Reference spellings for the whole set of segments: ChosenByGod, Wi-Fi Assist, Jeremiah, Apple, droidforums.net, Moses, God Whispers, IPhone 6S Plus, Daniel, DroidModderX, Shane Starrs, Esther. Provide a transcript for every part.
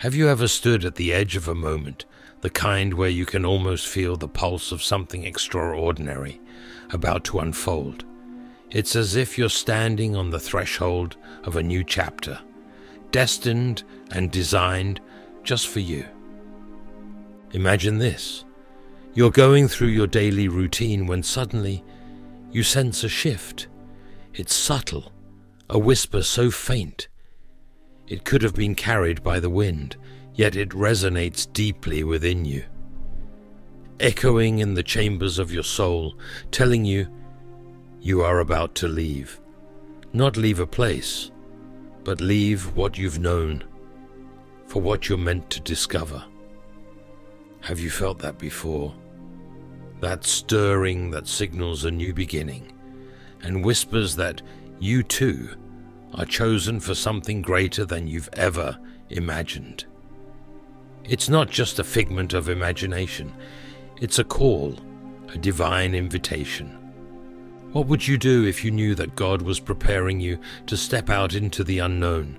Have you ever stood at the edge of a moment, the kind where you can almost feel the pulse of something extraordinary about to unfold? It's as if you're standing on the threshold of a new chapter, destined and designed just for you. Imagine this. You're going through your daily routine when suddenly you sense a shift. It's subtle, a whisper so faint it could have been carried by the wind, yet it resonates deeply within you, echoing in the chambers of your soul, telling you you are about to leave. Not leave a place, but leave what you've known for what you're meant to discover. Have you felt that before? That stirring that signals a new beginning and whispers that you too are chosen for something greater than you've ever imagined. It's not just a figment of imagination. It's a call, a divine invitation. What would you do if you knew that God was preparing you to step out into the unknown,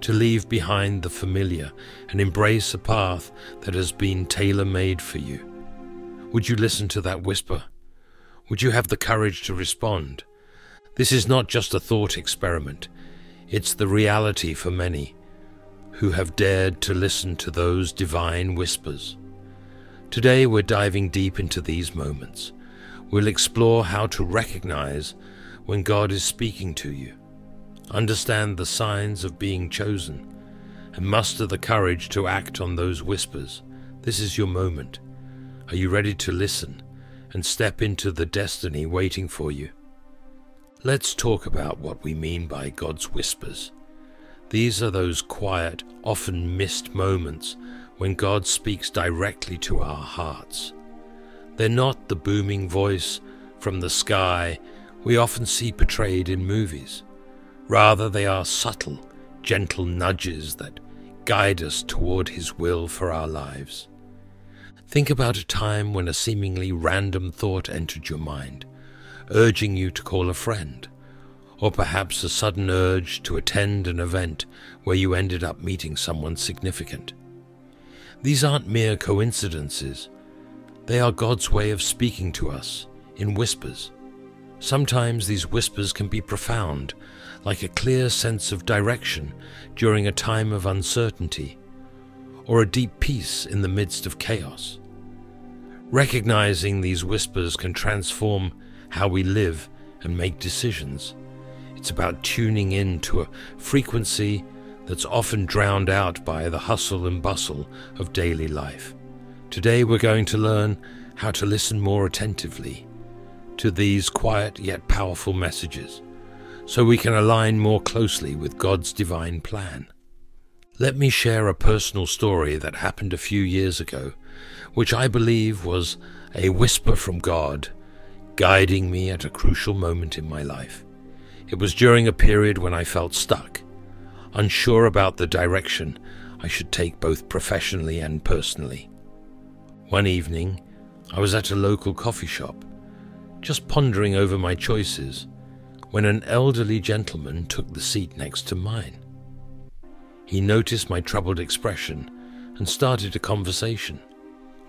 to leave behind the familiar and embrace a path that has been tailor-made for you? Would you listen to that whisper? Would you have the courage to respond? This is not just a thought experiment. It's the reality for many who have dared to listen to those divine whispers. Today we're diving deep into these moments. We'll explore how to recognize when God is speaking to you, understand the signs of being chosen, and muster the courage to act on those whispers. This is your moment. Are you ready to listen and step into the destiny waiting for you? Let's talk about what we mean by God's whispers. These are those quiet, often missed moments when God speaks directly to our hearts. They're not the booming voice from the sky we often see portrayed in movies. Rather, they are subtle, gentle nudges that guide us toward His will for our lives. Think about a time when a seemingly random thought entered your mind, urging you to call a friend, or perhaps a sudden urge to attend an event where you ended up meeting someone significant. These aren't mere coincidences. They are God's way of speaking to us in whispers. Sometimes these whispers can be profound, like a clear sense of direction during a time of uncertainty, or a deep peace in the midst of chaos. Recognizing these whispers can transform how we live and make decisions. It's about tuning in to a frequency that's often drowned out by the hustle and bustle of daily life. Today we're going to learn how to listen more attentively to these quiet yet powerful messages, so we can align more closely with God's divine plan. Let me share a personal story that happened a few years ago, which I believe was a whisper from God guiding me at a crucial moment in my life. It was during a period when I felt stuck, unsure about the direction I should take both professionally and personally. One evening, I was at a local coffee shop, just pondering over my choices, when an elderly gentleman took the seat next to mine. He noticed my troubled expression and started a conversation.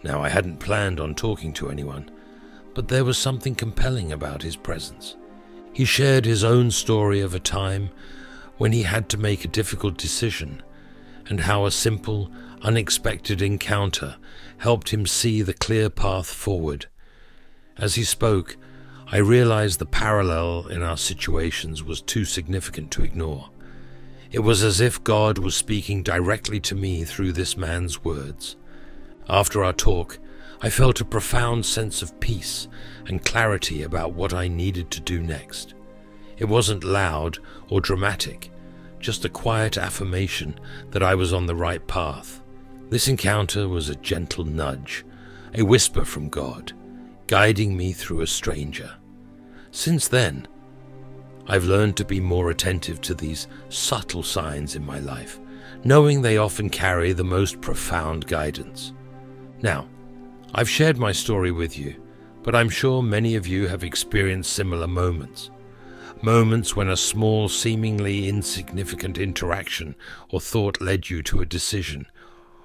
Now, I hadn't planned on talking to anyone, but there was something compelling about his presence. He shared his own story of a time when he had to make a difficult decision, and how a simple, unexpected encounter helped him see the clear path forward. As he spoke, I realized the parallel in our situations was too significant to ignore. It was as if God was speaking directly to me through this man's words. After our talk, I felt a profound sense of peace and clarity about what I needed to do next. It wasn't loud or dramatic, just a quiet affirmation that I was on the right path. This encounter was a gentle nudge, a whisper from God, guiding me through a stranger. Since then, I've learned to be more attentive to these subtle signs in my life, knowing they often carry the most profound guidance. Now, I've shared my story with you, but I'm sure many of you have experienced similar moments. Moments when a small, seemingly insignificant interaction or thought led you to a decision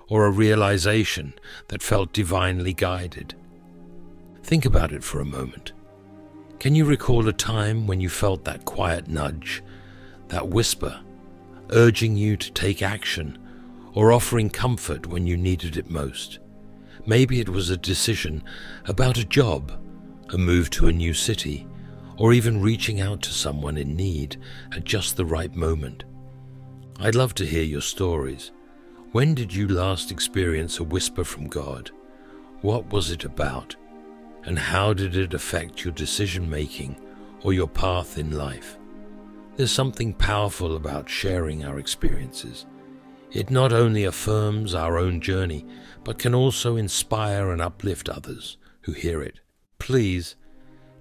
or a realization that felt divinely guided. Think about it for a moment. Can you recall a time when you felt that quiet nudge, that whisper, urging you to take action or offering comfort when you needed it most? Maybe it was a decision about a job, a move to a new city, or even reaching out to someone in need at just the right moment. I'd love to hear your stories. When did you last experience a whisper from God? What was it about? And how did it affect your decision-making or your path in life? There's something powerful about sharing our experiences. It not only affirms our own journey, but can also inspire and uplift others who hear it. Please,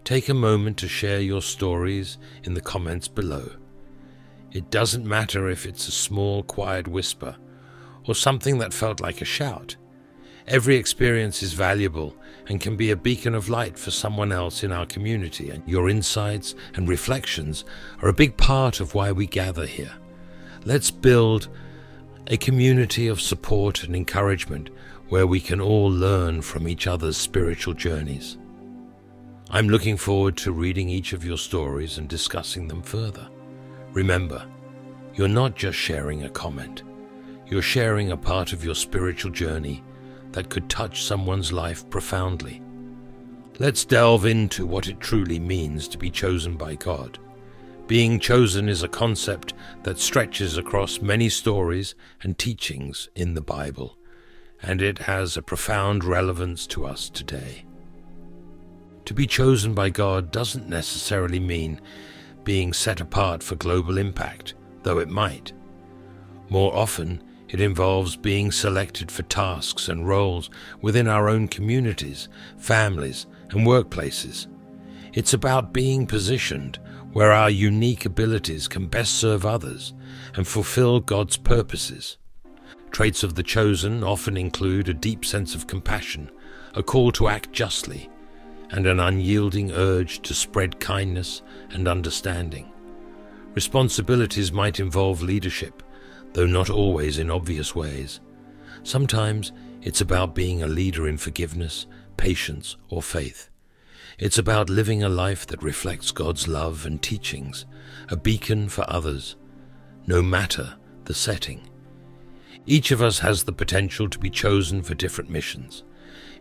take a moment to share your stories in the comments below. It doesn't matter if it's a small, quiet whisper or something that felt like a shout. Every experience is valuable and can be a beacon of light for someone else in our community, and your insights and reflections are a big part of why we gather here. Let's build a community of support and encouragement where we can all learn from each other's spiritual journeys. I'm looking forward to reading each of your stories and discussing them further. Remember, you're not just sharing a comment. You're sharing a part of your spiritual journey that could touch someone's life profoundly. Let's delve into what it truly means to be chosen by God. Being chosen is a concept that stretches across many stories and teachings in the Bible, and it has a profound relevance to us today. To be chosen by God doesn't necessarily mean being set apart for global impact, though it might. More often, it involves being selected for tasks and roles within our own communities, families, and workplaces. It's about being positioned where our unique abilities can best serve others and fulfill God's purposes. Traits of the chosen often include a deep sense of compassion, a call to act justly, and an unyielding urge to spread kindness and understanding. Responsibilities might involve leadership, though not always in obvious ways. Sometimes it's about being a leader in forgiveness, patience, or faith. It's about living a life that reflects God's love and teachings, a beacon for others, no matter the setting. Each of us has the potential to be chosen for different missions.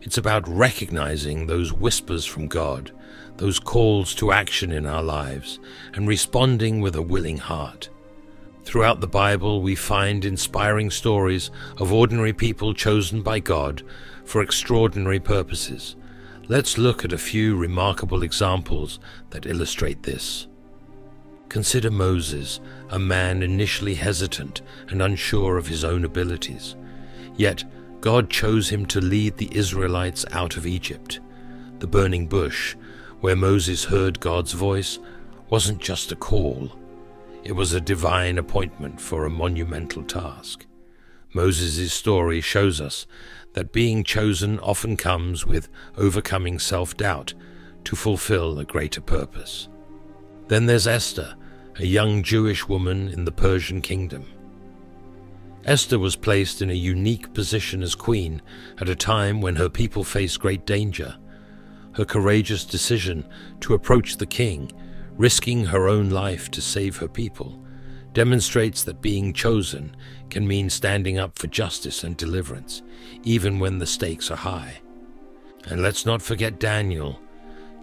It's about recognizing those whispers from God, those calls to action in our lives, and responding with a willing heart. Throughout the Bible, we find inspiring stories of ordinary people chosen by God for extraordinary purposes. Let's look at a few remarkable examples that illustrate this. Consider Moses, a man initially hesitant and unsure of his own abilities. Yet, God chose him to lead the Israelites out of Egypt. The burning bush, where Moses heard God's voice, wasn't just a call. It was a divine appointment for a monumental task. Moses' story shows us that being chosen often comes with overcoming self-doubt to fulfill a greater purpose. Then there's Esther, a young Jewish woman in the Persian kingdom. Esther was placed in a unique position as queen at a time when her people faced great danger. Her courageous decision to approach the king, risking her own life to save her people, demonstrates that being chosen can mean standing up for justice and deliverance, even when the stakes are high. And let's not forget Daniel,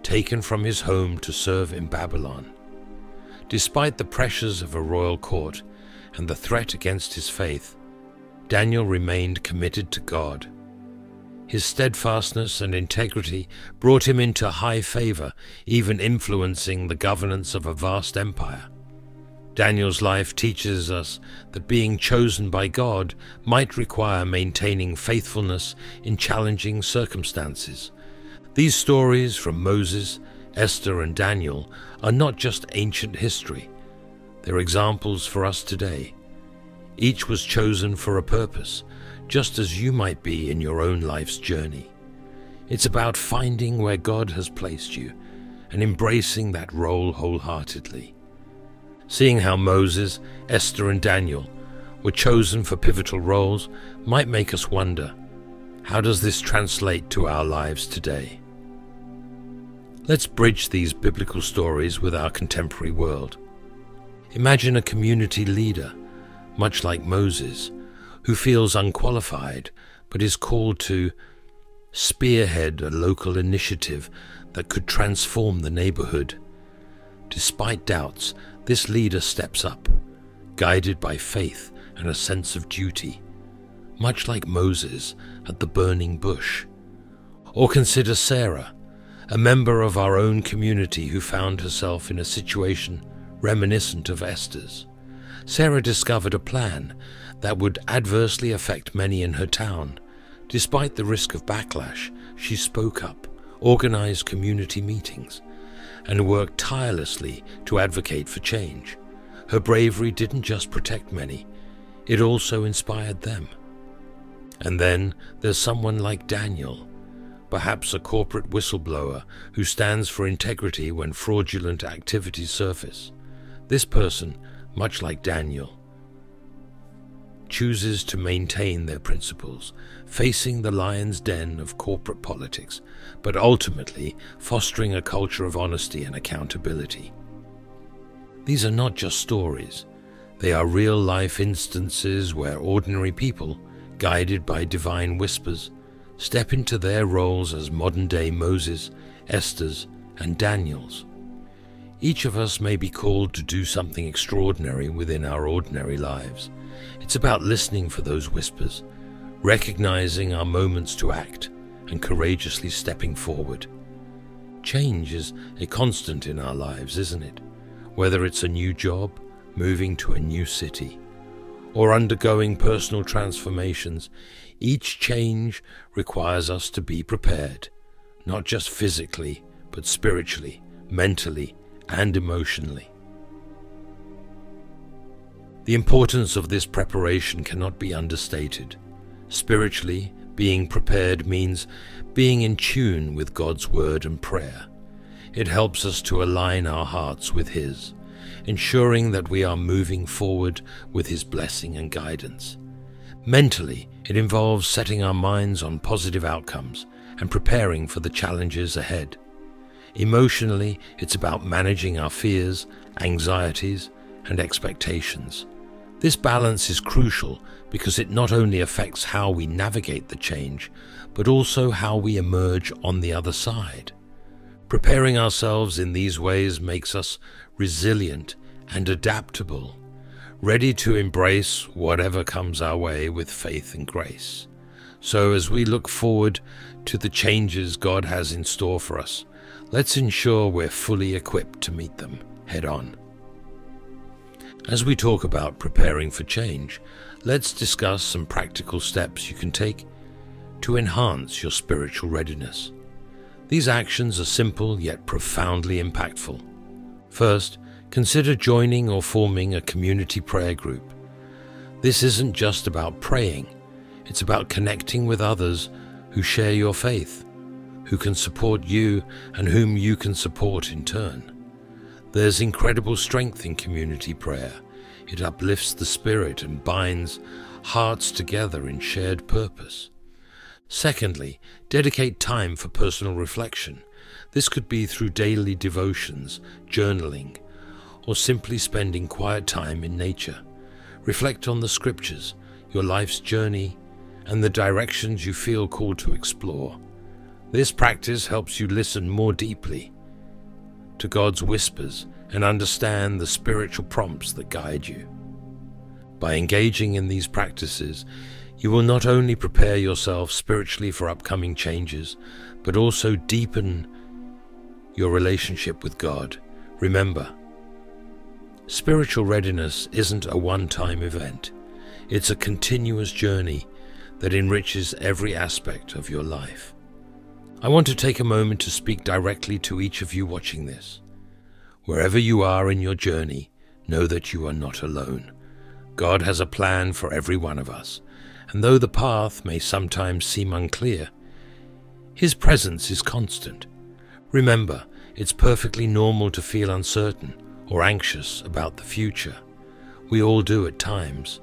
taken from his home to serve in Babylon. Despite the pressures of a royal court and the threat against his faith, Daniel remained committed to God. His steadfastness and integrity brought him into high favor, even influencing the governance of a vast empire. Daniel's life teaches us that being chosen by God might require maintaining faithfulness in challenging circumstances. These stories from Moses, Esther, and Daniel are not just ancient history. They're examples for us today. Each was chosen for a purpose, just as you might be in your own life's journey. It's about finding where God has placed you and embracing that role wholeheartedly. Seeing how Moses, Esther, and Daniel were chosen for pivotal roles might make us wonder, how does this translate to our lives today? Let's bridge these biblical stories with our contemporary world. Imagine a community leader, much like Moses, who feels unqualified but is called to spearhead a local initiative that could transform the neighborhood. Despite doubts, this leader steps up, guided by faith and a sense of duty, much like Moses at the burning bush. Or consider Sarah, a member of our own community who found herself in a situation reminiscent of Esther's. Sarah discovered a plan that would adversely affect many in her town. Despite the risk of backlash, she spoke up, organized community meetings, and worked tirelessly to advocate for change. Her bravery didn't just protect many, it also inspired them. And then there's someone like Daniel, perhaps a corporate whistleblower who stands for integrity when fraudulent activities surface. This person, much like Daniel, chooses to maintain their principles, facing the lion's den of corporate politics, but ultimately fostering a culture of honesty and accountability. These are not just stories, they are real-life instances where ordinary people, guided by divine whispers, step into their roles as modern-day Moses, Esther's, and Daniel's. Each of us may be called to do something extraordinary within our ordinary lives. It's about listening for those whispers, recognizing our moments to act, and courageously stepping forward. Change is a constant in our lives, isn't it? Whether it's a new job, moving to a new city, or undergoing personal transformations, each change requires us to be prepared, not just physically, but spiritually, mentally, and emotionally. The importance of this preparation cannot be understated. Spiritually, being prepared means being in tune with God's word and prayer. It helps us to align our hearts with His, ensuring that we are moving forward with His blessing and guidance. Mentally, it involves setting our minds on positive outcomes and preparing for the challenges ahead. Emotionally, it's about managing our fears, anxieties, and expectations. This balance is crucial because it not only affects how we navigate the change, but also how we emerge on the other side. Preparing ourselves in these ways makes us resilient and adaptable, ready to embrace whatever comes our way with faith and grace. So as we look forward to the changes God has in store for us, let's ensure we're fully equipped to meet them head on. As we talk about preparing for change, let's discuss some practical steps you can take to enhance your spiritual readiness. These actions are simple yet profoundly impactful. First, consider joining or forming a community prayer group. This isn't just about praying, it's about connecting with others who share your faith, who can support you and whom you can support in turn. There's incredible strength in community prayer. It uplifts the spirit and binds hearts together in shared purpose. Secondly, dedicate time for personal reflection. This could be through daily devotions, journaling, or simply spending quiet time in nature. Reflect on the scriptures, your life's journey, and the directions you feel called to explore. This practice helps you listen more deeply to God's whispers and understand the spiritual prompts that guide you. By engaging in these practices, you will not only prepare yourself spiritually for upcoming changes, but also deepen your relationship with God. Remember, spiritual readiness isn't a one-time event. It's a continuous journey that enriches every aspect of your life. I want to take a moment to speak directly to each of you watching this. Wherever you are in your journey, know that you are not alone. God has a plan for every one of us, and though the path may sometimes seem unclear, His presence is constant. Remember, it's perfectly normal to feel uncertain or anxious about the future. We all do at times,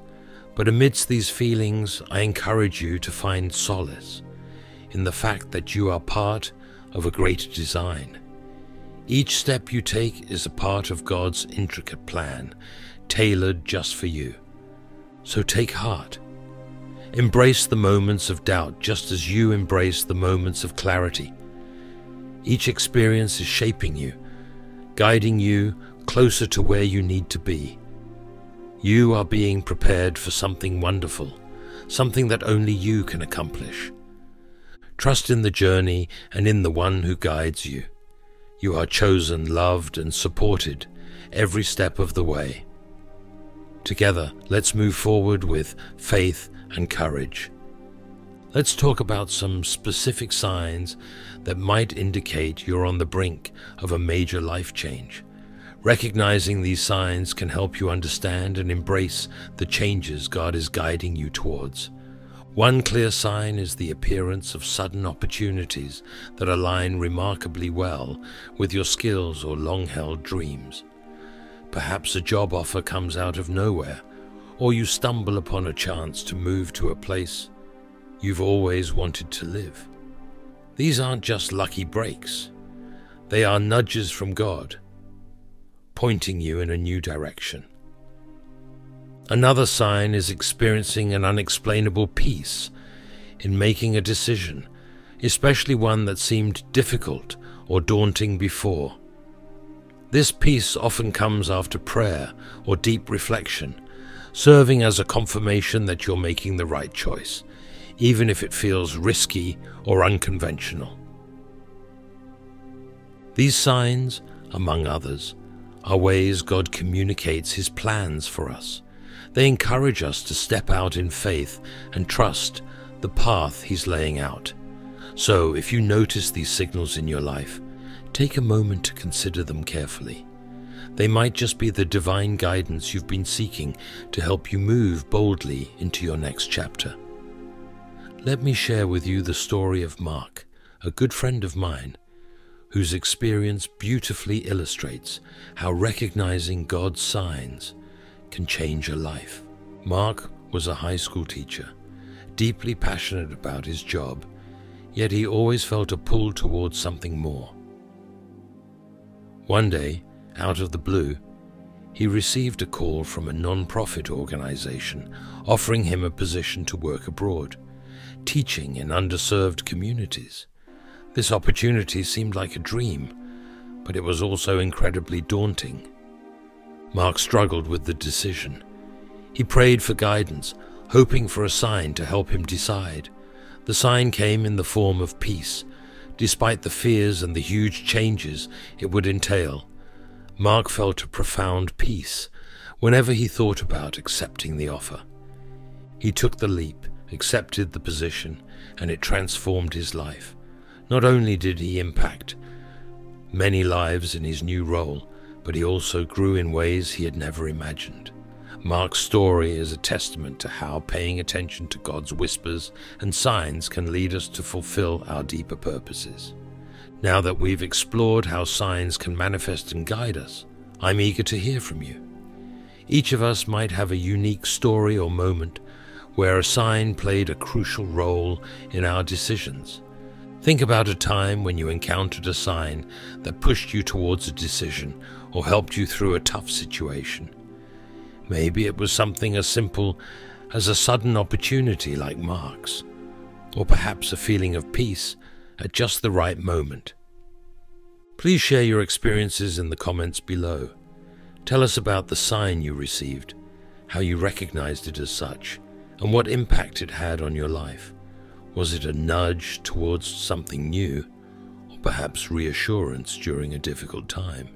But amidst these feelings, I encourage you to find solace in the fact that you are part of a greater design. Each step you take is a part of God's intricate plan, tailored just for you. So take heart. Embrace the moments of doubt just as you embrace the moments of clarity. Each experience is shaping you, guiding you closer to where you need to be. You are being prepared for something wonderful, something that only you can accomplish. Trust in the journey and in the one who guides you. You are chosen, loved, and supported every step of the way. Together, let's move forward with faith and courage. Let's talk about some specific signs that might indicate you're on the brink of a major life change. Recognizing these signs can help you understand and embrace the changes God is guiding you towards. One clear sign is the appearance of sudden opportunities that align remarkably well with your skills or long-held dreams. Perhaps a job offer comes out of nowhere, or you stumble upon a chance to move to a place you've always wanted to live. These aren't just lucky breaks. They are nudges from God, pointing you in a new direction. Another sign is experiencing an unexplainable peace in making a decision, especially one that seemed difficult or daunting before. This peace often comes after prayer or deep reflection, serving as a confirmation that you're making the right choice, even if it feels risky or unconventional. These signs, among others, are ways God communicates His plans for us. They encourage us to step out in faith and trust the path He's laying out. So, if you notice these signals in your life, take a moment to consider them carefully. They might just be the divine guidance you've been seeking to help you move boldly into your next chapter. Let me share with you the story of Mark, a good friend of mine, whose experience beautifully illustrates how recognizing God's signs can change a life. Mark was a high school teacher, deeply passionate about his job, yet he always felt a pull towards something more. One day, out of the blue, he received a call from a non-profit organization offering him a position to work abroad, teaching in underserved communities. This opportunity seemed like a dream, but it was also incredibly daunting. Mark struggled with the decision. He prayed for guidance, hoping for a sign to help him decide. The sign came in the form of peace. Despite the fears and the huge changes it would entail, Mark felt a profound peace whenever he thought about accepting the offer. He took the leap, accepted the position, and it transformed his life. Not only did he impact many lives in his new role, but he also grew in ways he had never imagined. Mark's story is a testament to how paying attention to God's whispers and signs can lead us to fulfill our deeper purposes. Now that we've explored how signs can manifest and guide us, I'm eager to hear from you. Each of us might have a unique story or moment where a sign played a crucial role in our decisions. Think about a time when you encountered a sign that pushed you towards a decision or helped you through a tough situation. Maybe it was something as simple as a sudden opportunity like Mark's, or perhaps a feeling of peace at just the right moment. Please share your experiences in the comments below. Tell us about the sign you received, how you recognized it as such, and what impact it had on your life. Was it a nudge towards something new, or perhaps reassurance during a difficult time?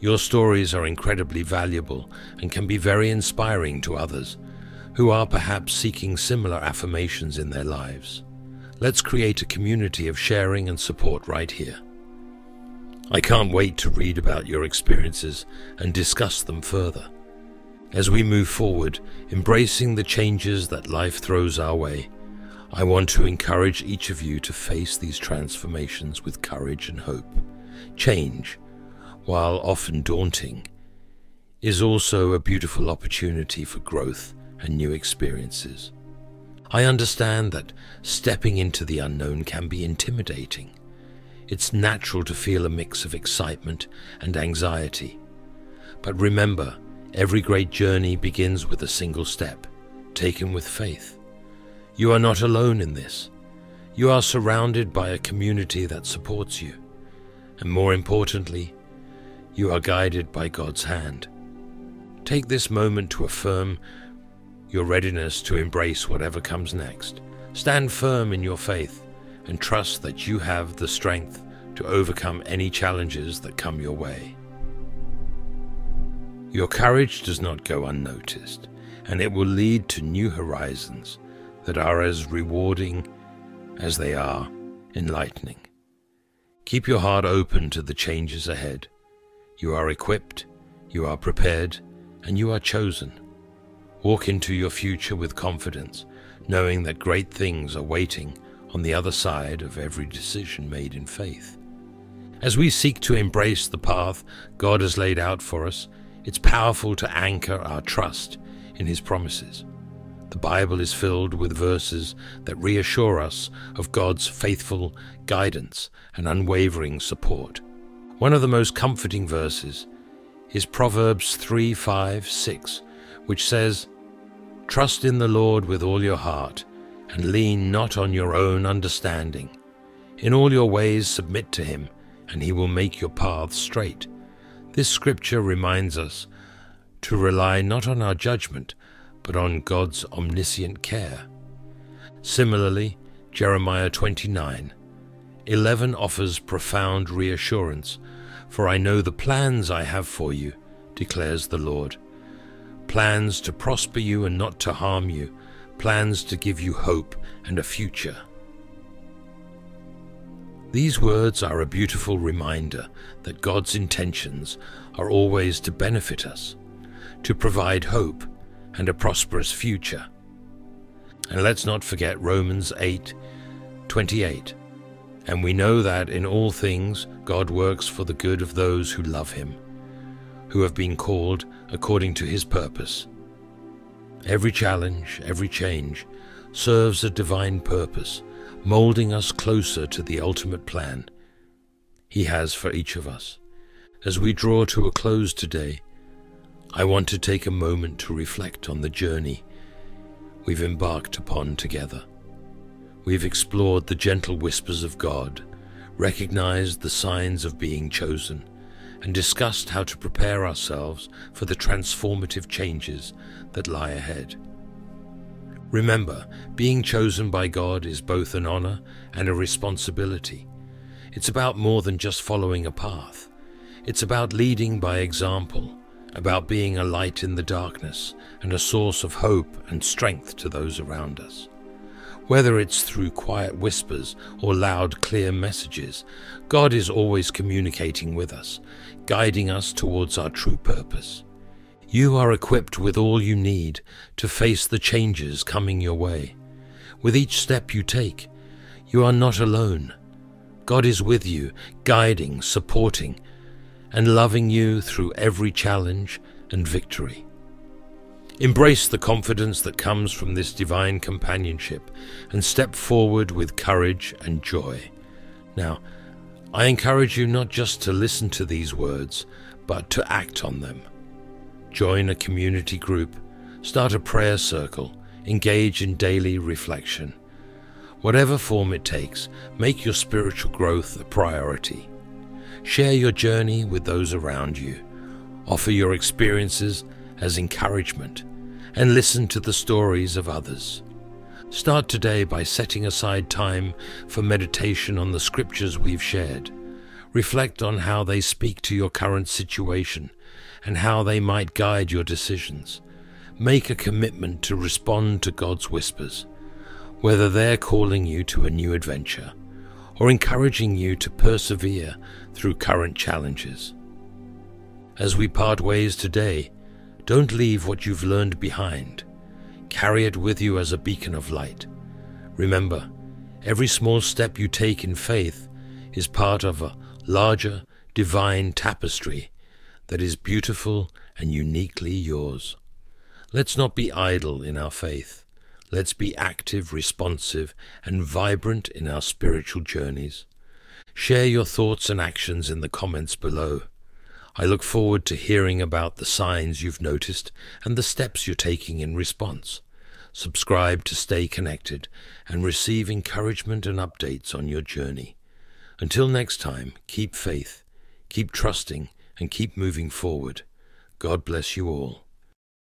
Your stories are incredibly valuable and can be very inspiring to others who are perhaps seeking similar affirmations in their lives. Let's create a community of sharing and support right here. I can't wait to read about your experiences and discuss them further. As we move forward, embracing the changes that life throws our way, I want to encourage each of you to face these transformations with courage and hope. Change, while often daunting, is also a beautiful opportunity for growth and new experiences. I understand that stepping into the unknown can be intimidating. It's natural to feel a mix of excitement and anxiety. But remember, every great journey begins with a single step, taken with faith. You are not alone in this. You are surrounded by a community that supports you. And more importantly, you are guided by God's hand. Take this moment to affirm your readiness to embrace whatever comes next. Stand firm in your faith and trust that you have the strength to overcome any challenges that come your way. Your courage does not go unnoticed, and it will lead to new horizons that are as rewarding as they are enlightening. Keep your heart open to the changes ahead. You are equipped, you are prepared, and you are chosen. Walk into your future with confidence, knowing that great things are waiting on the other side of every decision made in faith. As we seek to embrace the path God has laid out for us, it's powerful to anchor our trust in His promises. The Bible is filled with verses that reassure us of God's faithful guidance and unwavering support. One of the most comforting verses is Proverbs 3:5-6, which says, "Trust in the Lord with all your heart, and lean not on your own understanding. In all your ways submit to Him, and He will make your paths straight." This scripture reminds us to rely not on our judgment, but on God's omniscient care. Similarly, Jeremiah 29:11 offers profound reassurance, "For I know the plans I have for you, declares the Lord, plans to prosper you and not to harm you, plans to give you hope and a future." These words are a beautiful reminder that God's intentions are always to benefit us, to provide hope and a prosperous future. And let's not forget Romans 8:28. "And we know that in all things God works for the good of those who love Him, who have been called according to His purpose." Every challenge, every change serves a divine purpose, molding us closer to the ultimate plan He has for each of us. As we draw to a close today, I want to take a moment to reflect on the journey we've embarked upon together. We've explored the gentle whispers of God, recognized the signs of being chosen, and discussed how to prepare ourselves for the transformative changes that lie ahead. Remember, being chosen by God is both an honor and a responsibility. It's about more than just following a path. It's about leading by example, about being a light in the darkness and a source of hope and strength to those around us. Whether it's through quiet whispers or loud, clear messages, God is always communicating with us, guiding us towards our true purpose. You are equipped with all you need to face the changes coming your way. With each step you take, you are not alone. God is with you, guiding, supporting, and loving you through every challenge and victory. Embrace the confidence that comes from this divine companionship and step forward with courage and joy. Now, I encourage you not just to listen to these words, but to act on them. Join a community group, start a prayer circle, engage in daily reflection. Whatever form it takes, make your spiritual growth a priority. Share your journey with those around you. Offer your experiences as encouragement, and listen to the stories of others. Start today by setting aside time for meditation on the scriptures we've shared. Reflect on how they speak to your current situation and how they might guide your decisions. Make a commitment to respond to God's whispers, whether they're calling you to a new adventure or encouraging you to persevere through current challenges. As we part ways today, don't leave what you've learned behind. Carry it with you as a beacon of light. Remember, every small step you take in faith is part of a larger, divine tapestry that is beautiful and uniquely yours. Let's not be idle in our faith. Let's be active, responsive, and vibrant in our spiritual journeys. Share your thoughts and actions in the comments below. I look forward to hearing about the signs you've noticed and the steps you're taking in response. Subscribe to stay connected and receive encouragement and updates on your journey. Until next time, keep faith, keep trusting, and keep moving forward. God bless you all.